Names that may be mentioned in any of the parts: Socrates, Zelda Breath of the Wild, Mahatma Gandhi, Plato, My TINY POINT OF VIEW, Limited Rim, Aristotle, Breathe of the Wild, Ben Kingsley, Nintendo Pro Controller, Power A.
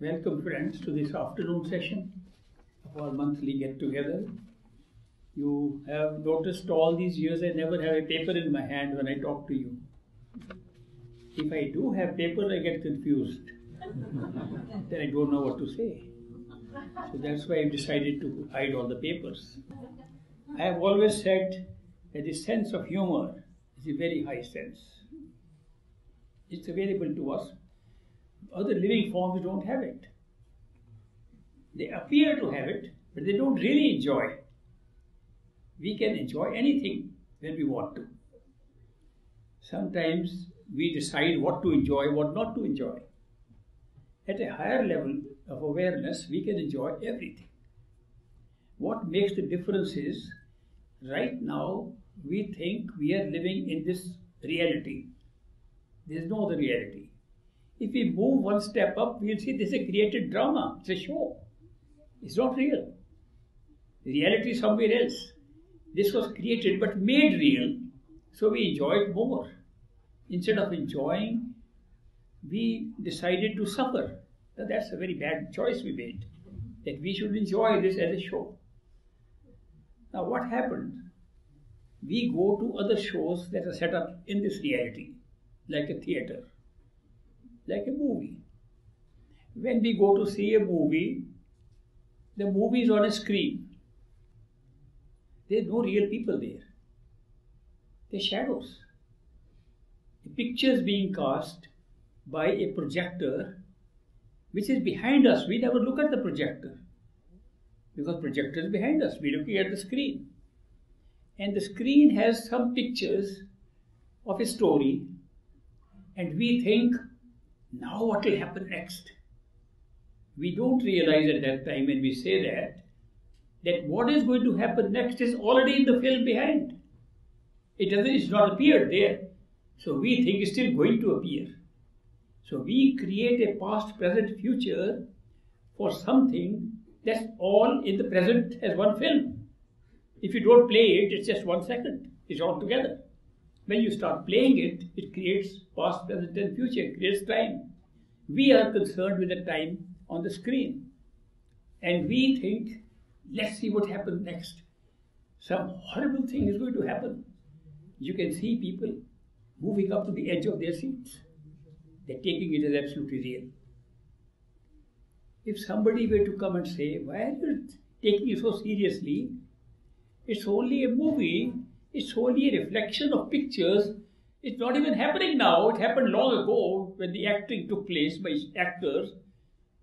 Welcome, friends, to this afternoon session of our monthly get-together. You have noticed all these years I never have a paper in my hand when I talk to you. If I do have paper, I get confused. Then I don't know what to say. So that's why I've decided to hide all the papers. I have always said that the sense of humor is a very high sense. It's available to us. Other living forms don't have it. They appear to have it, but they don't really enjoy it. We can enjoy anything when we want to. Sometimes we decide what to enjoy, what not to enjoy. At a higher level of awareness, we can enjoy everything. What makes the difference is, right now, we think we are living in this reality. There is no other reality. If we move one step up, we will see this is a created drama. It's a show. It's not real. Reality is somewhere else. This was created but made real, so we enjoy it more. Instead of enjoying, we decided to suffer. Now, that's a very bad choice we made, that we should enjoy this as a show. Now, what happened? We go to other shows that are set up in this reality, like a theater, like a movie. When we go to see a movie, the movie is on a screen. There are no real people there. They are shadows. The picture is being cast by a projector which is behind us. We never look at the projector because projector is behind us. We are looking at the screen. And the screen has some pictures of a story, and we think, now what will happen next? We don't realize at that time when we say that what is going to happen next is already in the film behind. It's not appeared there. So we think it's still going to appear. So we create a past, present, future for something that's all in the present as one film. If you don't play it, it's just 1 second. It's all together. When you start playing it, it creates past, present and future, it creates time. We are concerned with the time on the screen. And we think, let's see what happens next. Some horrible thing is going to happen. You can see people moving up to the edge of their seats. They're taking it as absolutely real. If somebody were to come and say, why are you taking it so seriously? It's only a movie. It's only a reflection of pictures. It's not even happening now. It happened long ago when the acting took place by actors.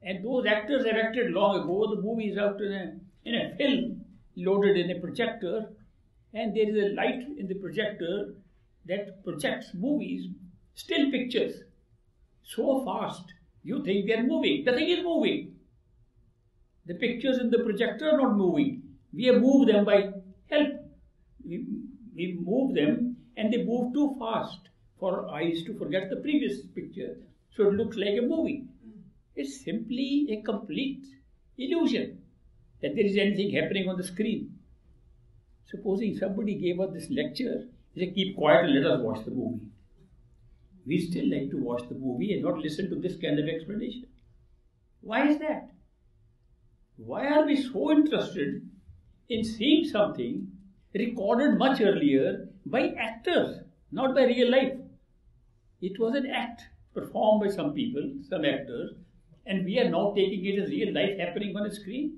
And those actors have acted long ago. The movie is out in a film loaded in a projector. And there is a light in the projector that projects movies, still pictures, so fast. You think they're moving. Nothing is moving. The pictures in the projector are not moving. We have moved them by help. We move them and they move too fast for our eyes to forget the previous picture. So it looks like a movie. It's simply a complete illusion that there is anything happening on the screen. Supposing somebody gave us this lecture, they said, keep quiet and let us watch the movie. We still like to watch the movie and not listen to this kind of explanation. Why is that? Why are we so interested in seeing something recorded much earlier by actors, not by real life? It was an act performed by some people, some actors, and we are now taking it as real life happening on a screen.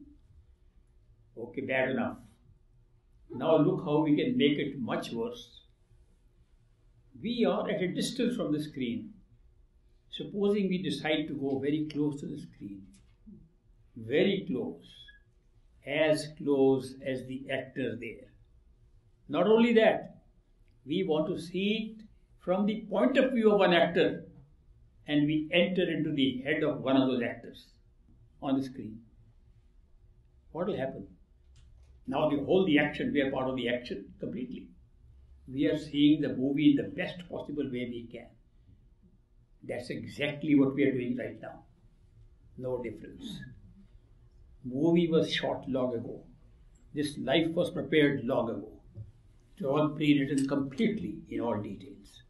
Okay, bad enough. Now look how we can make it much worse. We are at a distance from the screen. Supposing we decide to go very close to the screen, very close as the actor there. Not only that, we want to see it from the point of view of one actor, and we enter into the head of one of those actors on the screen. What will happen? Now we are part of the action completely. We are seeing the movie in the best possible way we can. That's exactly what we are doing right now. No difference. Movie was shot long ago. This life was prepared long ago. It's all pre-written completely in all details.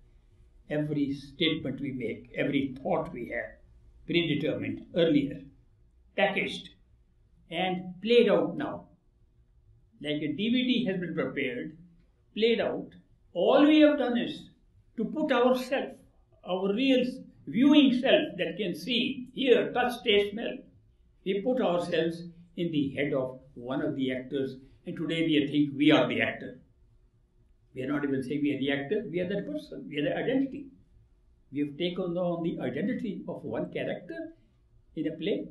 Every statement we make, every thought we have, predetermined earlier. packaged and played out now. Like a DVD has been prepared, played out. All we have done is to put ourselves, our real viewing self that can see, hear, touch, taste, smell. We put ourselves in the head of one of the actors, and today we think we are the actor. We are not even saying we are the actor, we are that person, we are the identity. We have taken on the identity of one character in a play,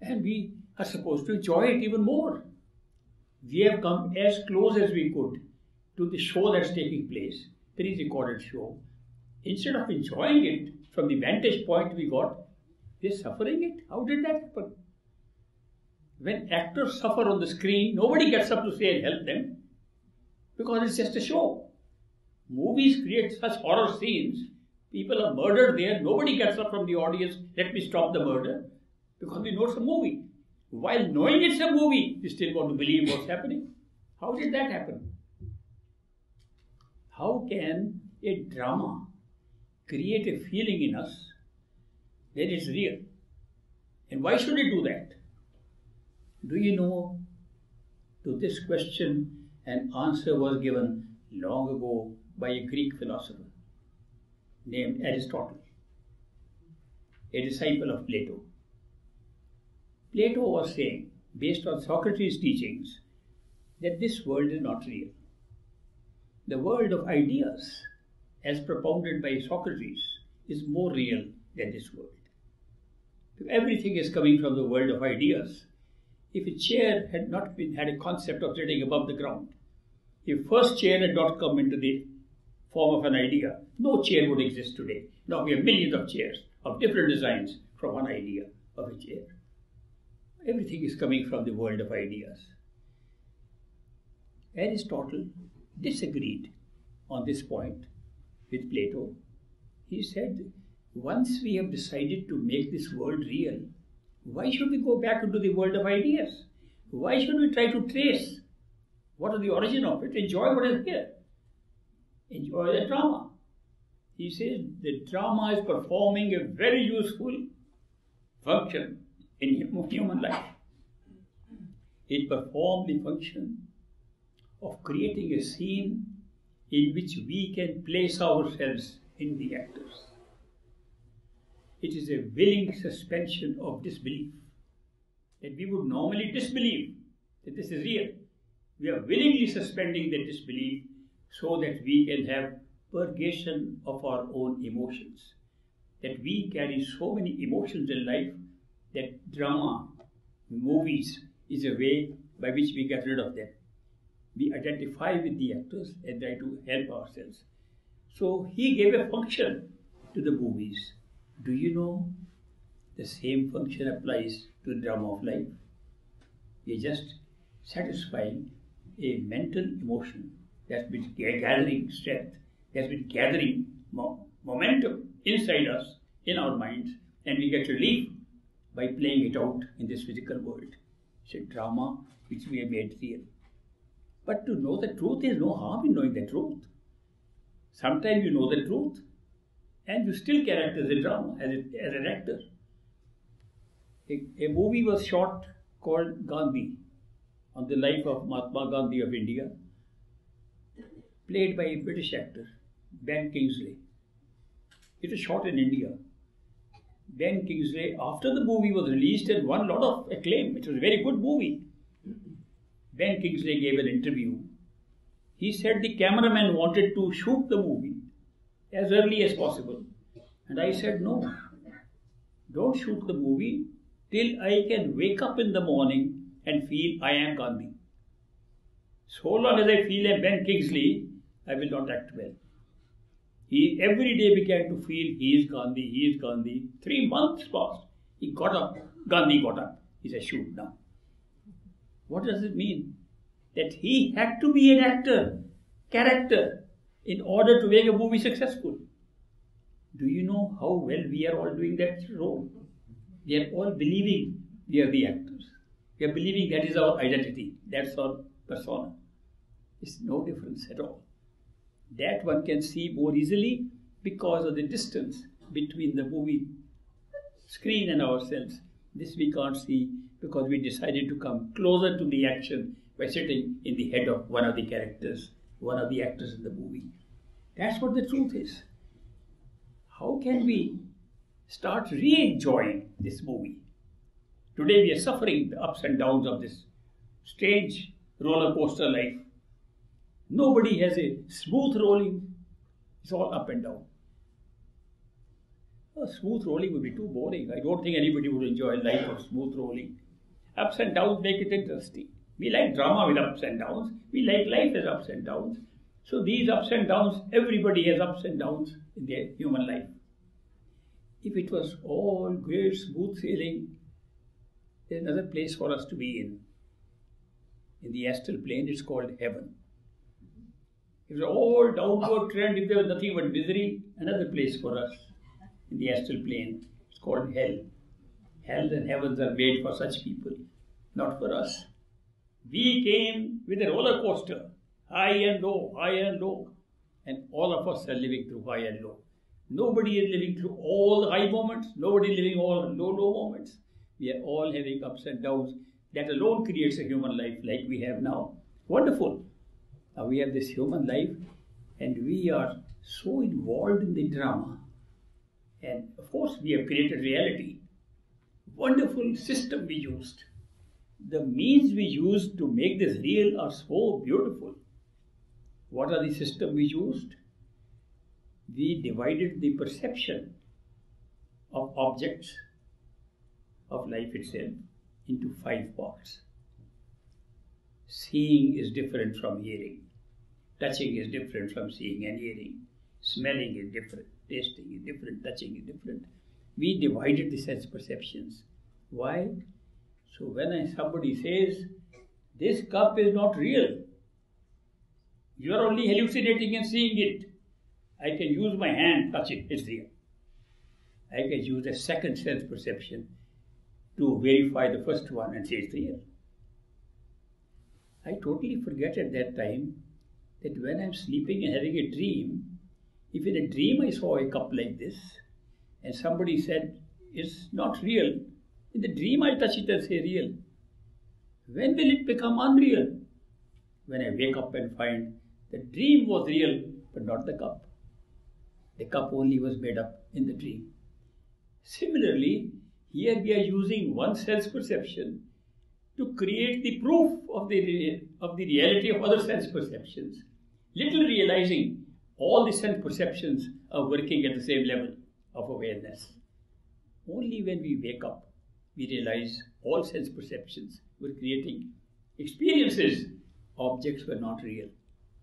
and we are supposed to enjoy it even more. We have come as close as we could to the show that's taking place, pre-recorded show. Instead of enjoying it from the vantage point we got, we are suffering it. How did that happen? When actors suffer on the screen, nobody gets up to say and help them, because it's just a show. Movies create such horror scenes. People are murdered there. Nobody gets up from the audience, let me stop the murder, because we know it's a movie. While knowing it's a movie, we still want to believe what's happening. How did that happen? How can a drama create a feeling in us that it's real? And why should it do that? Do you know, to this question, an answer was given long ago by a Greek philosopher named Aristotle, a disciple of Plato. Plato was saying, based on Socrates' teachings, that this world is not real. The world of ideas, as propounded by Socrates, is more real than this world. If everything is coming from the world of ideas, if a chair had not been had a concept of sitting above the ground, if first chair had not come into the form of an idea, no chair would exist today. Now we have millions of chairs of different designs from one idea of a chair. Everything is coming from the world of ideas. Aristotle disagreed on this point with Plato. He said, once we have decided to make this world real, why should we go back into the world of ideas? Why should we try to trace what is the origin of it? Enjoy what is here. Enjoy the drama. He says the drama is performing a very useful function in human life. It performs the function of creating a scene in which we can place ourselves in the actors. It is a willing suspension of disbelief, that we would normally disbelieve that this is real. We are willingly suspending that disbelief so that we can have purgation of our own emotions. That we carry so many emotions in life that drama, movies is a way by which we get rid of them. We identify with the actors and try to help ourselves. So he gave a function to the movies. Do you know the same function applies to the drama of life? We are just satisfying a mental emotion that's been gathering strength, that's been gathering momentum inside us, in our minds, and we get relief by playing it out in this physical world. It's a drama which we have made real. But to know the truth, there is no harm in knowing the truth. Sometimes you know the truth, and you still can act as a drama, as an actor. A movie was shot called Gandhi, on the life of Mahatma Gandhi of India, played by a British actor, Ben Kingsley. It was shot in India. Ben Kingsley, after the movie was released, had won a lot of acclaim. It was a very good movie. Ben Kingsley gave an interview. He said the cameraman wanted to shoot the movie as early as possible. And I said, no, don't shoot the movie till I can wake up in the morning and feel I am Gandhi. So long as I feel I am Ben Kingsley, I will not act well. He every day began to feel he is Gandhi, he is Gandhi. 3 months passed. He got up. Gandhi got up. He said, shoot now. What does it mean? That he had to be an actor, character, in order to make a movie successful. Do you know how well we are all doing that role? We are all believing we are the actors. We are believing that is our identity, that's our persona. It's no difference at all. That one can see more easily because of the distance between the movie screen and ourselves. This we can't see because we decided to come closer to the action by sitting in the head of one of the characters, one of the actors in the movie. That's what the truth is. How can we start re-enjoying this movie? Today we are suffering the ups and downs of this strange roller coaster life. Nobody has a smooth rolling. It's all up and down. Oh, smooth rolling would be too boring. I don't think anybody would enjoy a life of smooth rolling. Ups and downs make it interesting. We like drama with ups and downs. We like life as ups and downs. So these ups and downs, everybody has ups and downs in their human life. If it was all great smooth sailing, there's another place for us to be in. In the astral plane, it's called heaven. If it's all downward trend, if there was nothing but misery, another place for us. In the astral plane, it's called hell. Hells and heavens are made for such people, not for us. We came with a roller coaster, high and low, and all of us are living through high and low. Nobody is living through all the high moments, nobody is living all low, low moments. We are all having ups and downs. That alone creates a human life like we have now. Wonderful. Now we have this human life and we are so involved in the drama. And of course we have created reality. Wonderful system we used. The means we used to make this real are so beautiful. What are the system we used? We divided the perception of objects of life itself into 5 parts. Seeing is different from hearing. Touching is different from seeing and hearing. Smelling is different. Tasting is different. Touching is different. We divided the sense perceptions. Why? So when somebody says, this cup is not real, you are only hallucinating and seeing it. I can use my hand, touch it, it's real. I can use a second sense perception to verify the first one and say it's real. I totally forget at that time that when I'm sleeping and having a dream, if in a dream I saw a cup like this and somebody said it's not real, in the dream I touch it and say real. When will it become unreal? When I wake up and find the dream was real but not the cup. The cup only was made up in the dream. Similarly, here we are using one sense perception to create the proof of the reality of other sense perceptions, little realizing all the sense perceptions are working at the same level of awareness. Only when we wake up, we realize all sense perceptions were creating experiences. Objects were not real.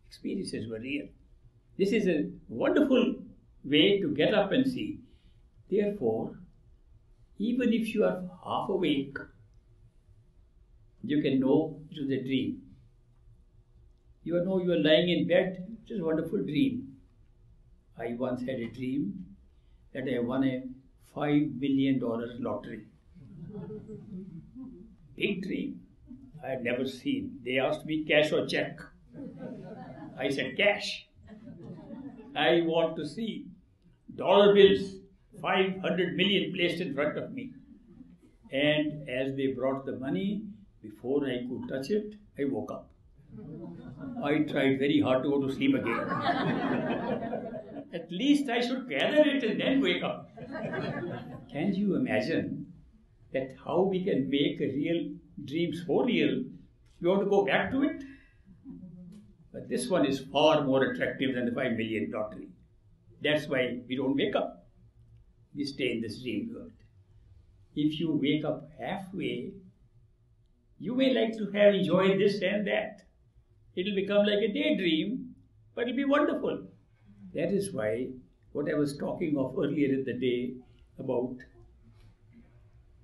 Experiences were real. This is a wonderful way to get up and see. Therefore, even if you are half awake, you can know it was a dream. You know you are lying in bed, it is a wonderful dream. I once had a dream that I won a $5 million lottery. Big dream. I had never seen. They asked me cash or check. I said cash. I want to see dollar bills, 500 million placed in front of me. And as they brought the money, before I could touch it, I woke up. I tried very hard to go to sleep again. At least I should gather it and then wake up. Can you imagine that how we can make a real dream so real? We want to go back to it? But this one is far more attractive than the $5 million lottery. That's why we don't wake up. We stay in this dream world. If you wake up halfway, you may like to have enjoyed this and that. It'll become like a daydream, but it'll be wonderful. That is why what I was talking of earlier in the day about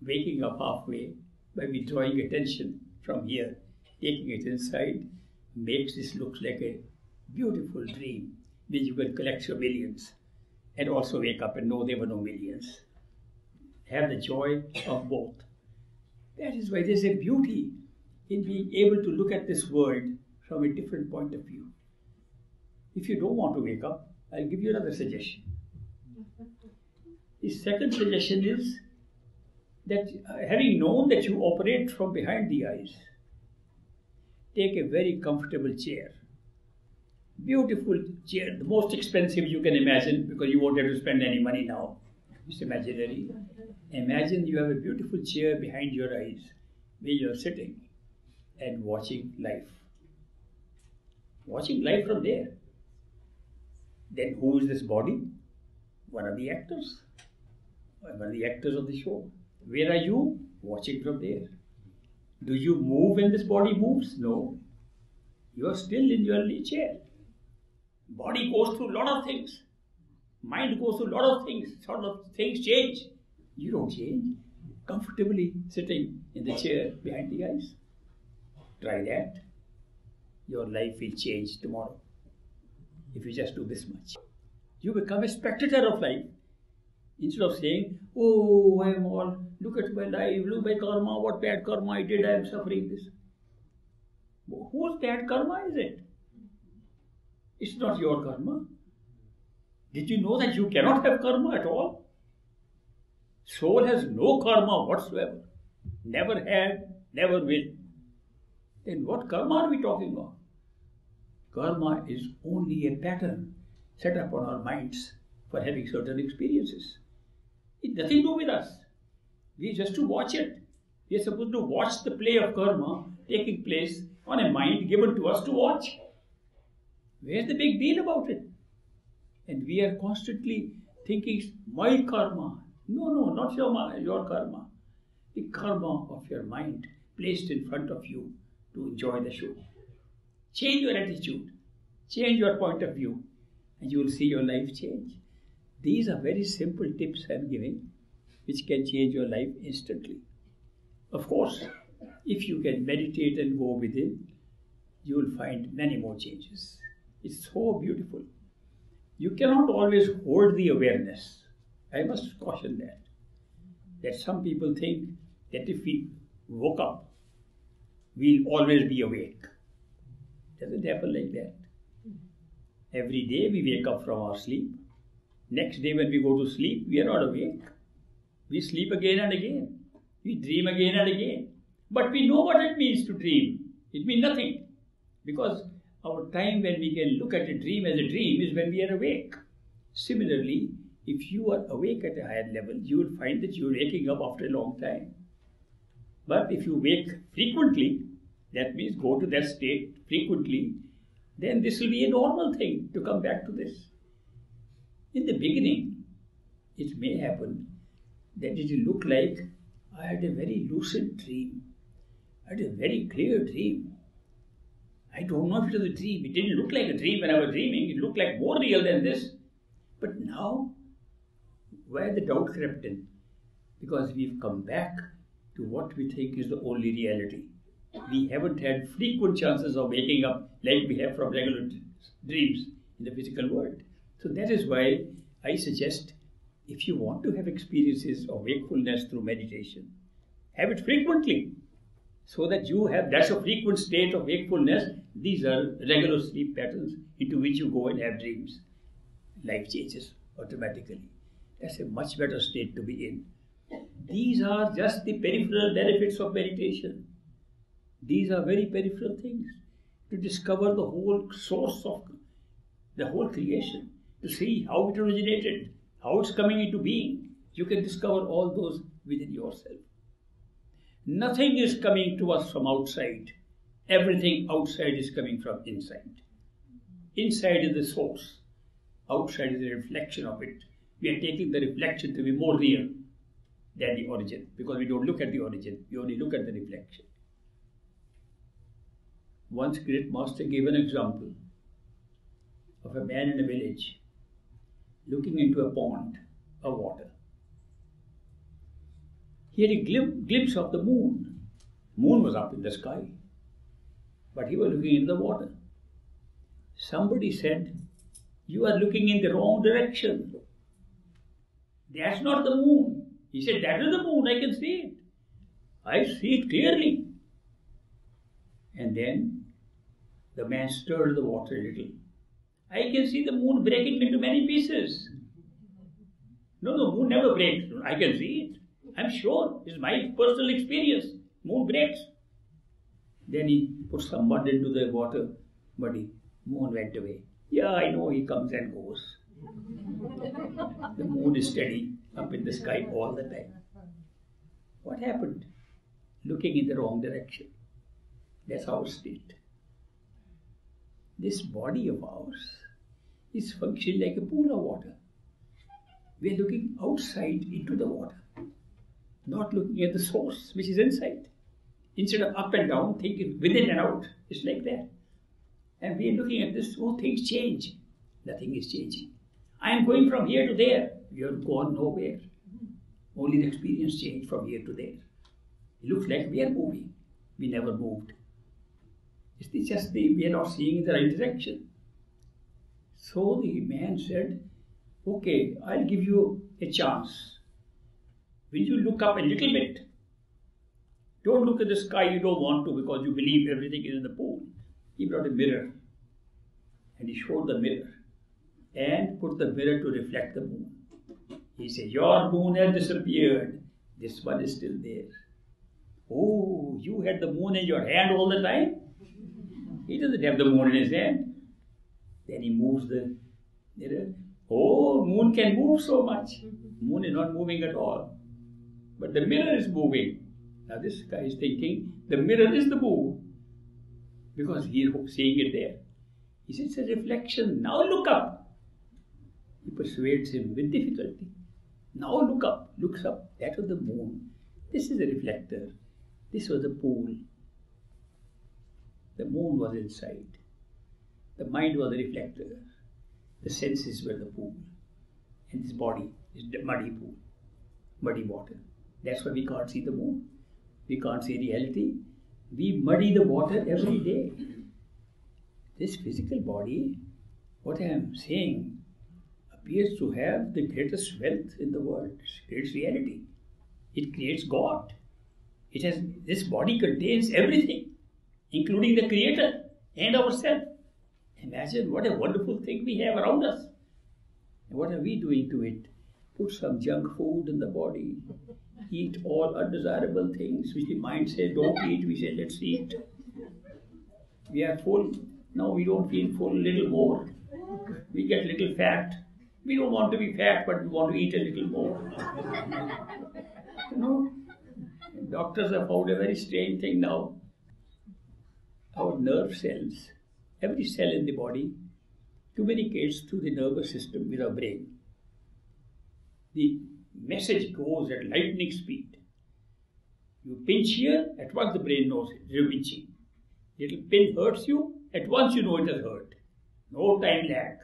waking up halfway by withdrawing attention from here, taking it inside, makes this look like a beautiful dream where you can collect your millions and also wake up and know there were no millions. Have the joy of both. That is why there's a beauty in being able to look at this world from a different point of view. If you don't want to wake up, I'll give you another suggestion. The second suggestion is that having known that you operate from behind the eyes, take a very comfortable chair. Beautiful chair, the most expensive you can imagine, because you won't have to spend any money now. It's imaginary. Imagine you have a beautiful chair behind your eyes where you're sitting and watching life. Watching life from there. Then who is this body? One of the actors. One of the actors of the show. Where are you? Watching from there. Do you move when this body moves? No. You are still in your chair. Body goes through a lot of things. Mind goes through a lot of things. Sort of things change. You don't change. Comfortably sitting in the chair behind the eyes. Try that. Your life will change tomorrow. If you just do this much. You become a spectator of life. Instead of saying, oh, I am all, look at my life, look at my karma, what bad karma I did, I am suffering this. Whose bad karma is it? It's not your karma. Did you know that you cannot have karma at all? Soul has no karma whatsoever. Never had, never will. Then what karma are we talking of? Karma is only a pattern set up on our minds for having certain experiences. It has nothing to do with us. We are just to watch it. We are supposed to watch the play of karma taking place on a mind given to us to watch. Where's the big deal about it? And we are constantly thinking, my karma. No, no, not your karma. The karma of your mind placed in front of you to enjoy the show. Change your attitude. Change your point of view. And you will see your life change. These are very simple tips I am giving, which can change your life instantly. Of course, if you can meditate and go within, you will find many more changes. It's so beautiful. You cannot always hold the awareness. I must caution that. That some people think that if we woke up, we'll always be awake. It doesn't happen like that. Every day we wake up from our sleep. Next day when we go to sleep, we are not awake. We sleep again and again. We dream again and again. But we know what it means to dream. It means nothing. Because our time when we can look at a dream as a dream is when we are awake. Similarly, if you are awake at a higher level, you will find that you are waking up after a long time. But if you wake frequently, that means go to that state frequently, then this will be a normal thing to come back to this. In the beginning, it may happen that it will look like I had a very lucid dream. I had a very clear dream. I don't know if it was a dream. It didn't look like a dream when I was dreaming. It looked like more real than this. But now, where the doubt crept in? Because we've come back to what we think is the only reality. We haven't had frequent chances of waking up like we have from regular dreams in the physical world. So that is why I suggest, if you want to have experiences of wakefulness through meditation, have it frequently, so that you have, that's a frequent state of wakefulness. These are regular sleep patterns into which you go and have dreams. Life changes automatically. That's a much better state to be in. These are just the peripheral benefits of meditation. These are very peripheral things. To discover the whole source of the whole creation, to see how it originated, how it's coming into being. You can discover all those within yourself. Nothing is coming to us from outside. Everything outside is coming from inside. Inside is the source. Outside is the reflection of it. We are taking the reflection to be more real than the origin, because we don't look at the origin, we only look at the reflection. Once great master gave an example of a man in a village looking into a pond of water. He had a glimpse of the moon. Moon was up in the sky, but he was looking into the water. Somebody said, you are looking in the wrong direction. That's not the moon. He said, that is the moon, I can see it. I see it clearly. And then the man stirred the water a little. I can see the moon breaking into many pieces. No, the moon never breaks. I can see it. I'm sure it's my personal experience. More grapes. Then he put some mud into the water, but the moon went away. Yeah, I know he comes and goes. The moon is steady up in the sky all the time. What happened? Looking in the wrong direction. That's our state. This body of ours is functioning like a pool of water. We are looking outside into the water, not looking at the source which is inside. Instead of up and down, thinking within and out, it's like that. And we are looking at this, oh, things change. Nothing is changing. I am going from here to there. You have gone nowhere. Only the experience changed from here to there. It looks like we are moving. We never moved. It's just that we are not seeing in the right direction. So the man said, okay, I'll give you a chance. Will you look up a little bit? Don't look at the sky, you don't want to, because you believe everything is in the pool. He brought a mirror and he showed the mirror and put the mirror to reflect the moon. He said, your moon has disappeared. This one is still there. Oh, you had the moon in your hand all the time? He doesn't have the moon in his hand. Then he moves the mirror. Oh, moon can move so much. Moon is not moving at all. But the mirror is moving. Now this guy is thinking, the mirror is the moon. Because he is seeing it there. He says, it's a reflection. Now look up. He persuades him with difficulty. Now look up. Looks up. That was the moon. This is a reflector. This was a pool. The moon was inside. The mind was the reflector. The senses were the pool. And this body is the muddy pool, muddy water. That's why we can't see the moon. We can't see reality. We muddy the water every day. This physical body, what I am saying, appears to have the greatest wealth in the world. It creates reality. It creates God. It has, this body contains everything, including the Creator and ourselves. Imagine what a wonderful thing we have around us. And what are we doing to it? Put some junk food in the body. Eat all undesirable things which the mind says don't eat. We say let's eat. We are full. No, we don't feel full. Little more. We get little fat. We don't want to be fat, but we want to eat a little more. You know, doctors have found a very strange thing now. Our nerve cells, every cell in the body, communicates through the nervous system with our brain. The message goes at lightning speed. You pinch here, at once the brain knows it, you're pinching. Little pin hurts you, at once you know it has hurt. No time lag.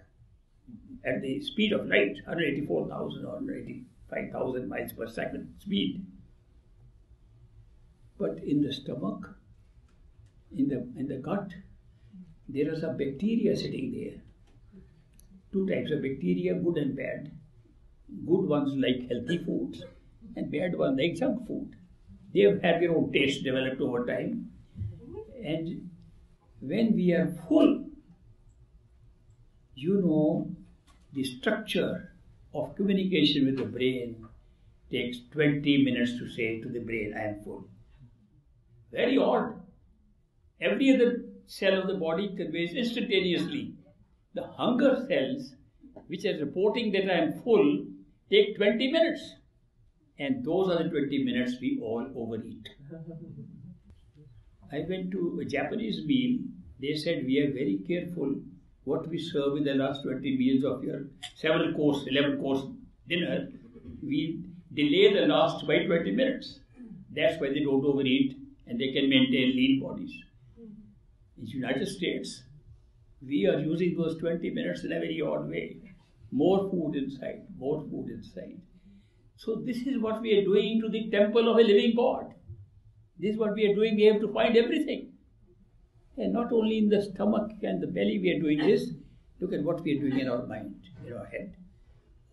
At the speed of light, 184,000 or 185,000 miles per second speed. But in the stomach, in the gut, there are some bacteria sitting there. Two types of bacteria, good and bad. Good ones like healthy foods and bad ones like junk food. They have had their own taste developed over time. And when we are full, you know, the structure of communication with the brain takes 20 minutes to say to the brain, I am full. Very odd. Every other cell of the body conveys instantaneously. The hunger cells, which are reporting that I am full, take 20 minutes. And those are the 20 minutes we all overeat. I went to a Japanese meal. They said, we are very careful what we serve in the last 20 meals of your 7-course, 11-course dinner. We delay the last by 20 minutes. That's why they don't overeat and they can maintain lean bodies. In the United States, we are using those 20 minutes in a very odd way. More food inside, more food inside. So this is what we are doing to the temple of a living God. This is what we are doing. We have to find everything. And not only in the stomach and the belly we are doing this. Look at what we are doing in our mind, in our head.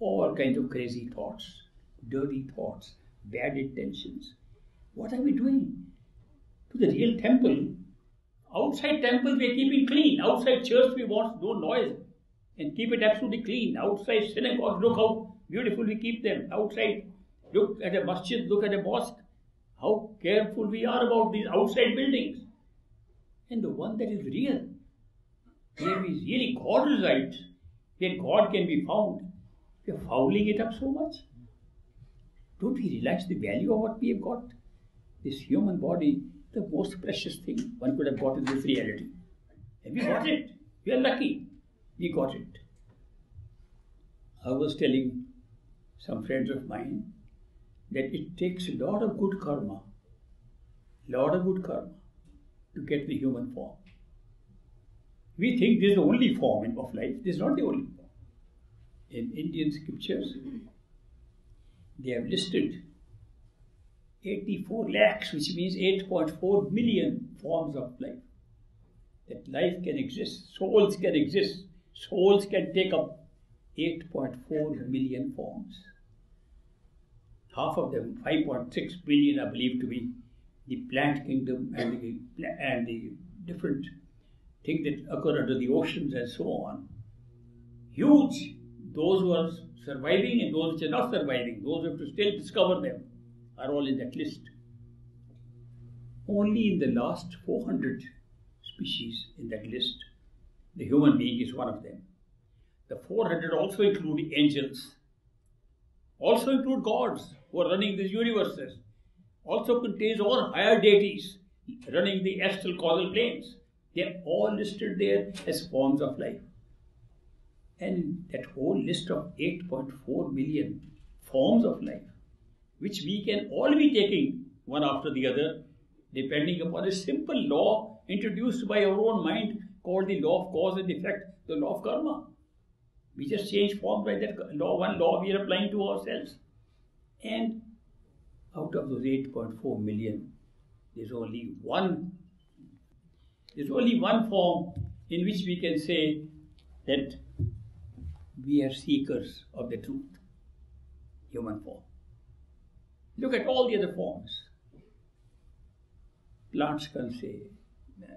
All kinds of crazy thoughts, dirty thoughts, bad intentions. What are we doing? To the real temple. Outside temples we are keeping clean. Outside church we want no noise and keep it absolutely clean. Outside synagogues, look how beautiful we keep them. Outside Look at a masjid, look at a mosque. How careful we are about these outside buildings. And the one that is real, where we really God resides, where God can be found, we are fouling it up so much. Don't we realize the value of what we have got? This human body, the most precious thing one could have got in this reality. And we got it. We are lucky. We got it. I was telling some friends of mine that it takes a lot of good karma, to get the human form. We think this is the only form of life. This is not the only form. In Indian scriptures, they have listed 84 lakhs, which means 8.4 million forms of life. That life can exist, souls can exist, souls can take up 8.4 million forms. Half of them, 5.6 billion, are believed to be the plant kingdom and the different things that occur under the oceans and so on. Huge, those who are surviving and those which are not surviving, those who have to still discover them, are all in that list. Only in the last 400 species in that list, the human being is one of them. The 400 also include angels, also include gods who are running these universes, also contains all higher deities running the astral causal planes. They are all listed there as forms of life. And that whole list of 8.4 million forms of life, which we can all be taking one after the other, depending upon a simple law introduced by our own mind called the law of cause and effect, the law of karma. We just change form by that law, one law we are applying to ourselves. And out of those 8.4 million, there's only one form in which we can say that we are seekers of the truth, human form. Look at all the other forms. Plants can say,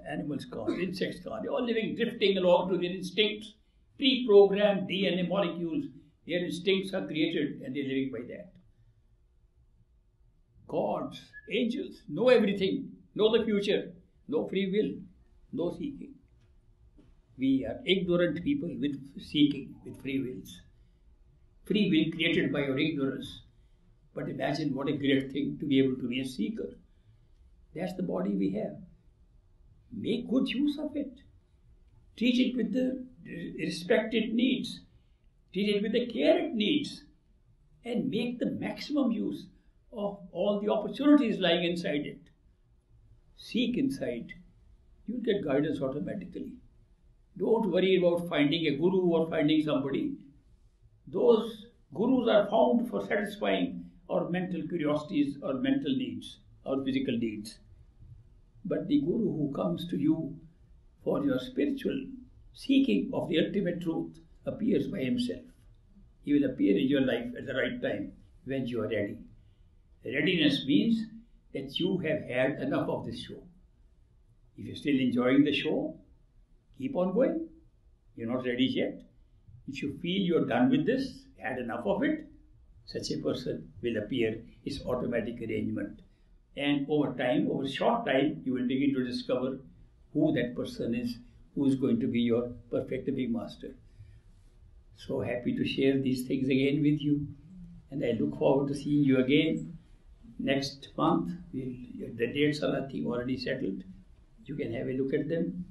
animals can't, insects can't, they're all living, drifting along to their instincts, pre-programmed DNA molecules. Their instincts are created and they're living by that. Gods, angels, know everything, know the future, no free will, no seeking. We are ignorant people with seeking, with free wills. Free will created by your ignorance. But imagine what a great thing to be able to be a seeker. That's the body we have. Make good use of it. Treat it with the respect it needs. Treat it with the care it needs. And make the maximum use of all the opportunities lying inside it. Seek inside. You'll get guidance automatically. Don't worry about finding a guru or finding somebody. Those gurus are found for satisfying our mental curiosities, our mental needs, our physical needs. But the guru who comes to you for your spiritual seeking of the ultimate truth appears by himself. He will appear in your life at the right time when you are ready. Readiness means that you have had enough of this show. If you're still enjoying the show, keep on going. You're not ready yet. If you feel you're done with this, had enough of it, such a person will appear. It's automatic arrangement. And over time, over short time, you will begin to discover who that person is, who is going to be your perfect living master. So happy to share these things again with you. And I look forward to seeing you again next month. The dates are, I think, already settled. You can have a look at them.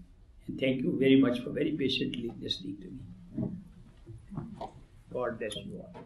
And thank you very much for very patiently listening to me. God bless you all.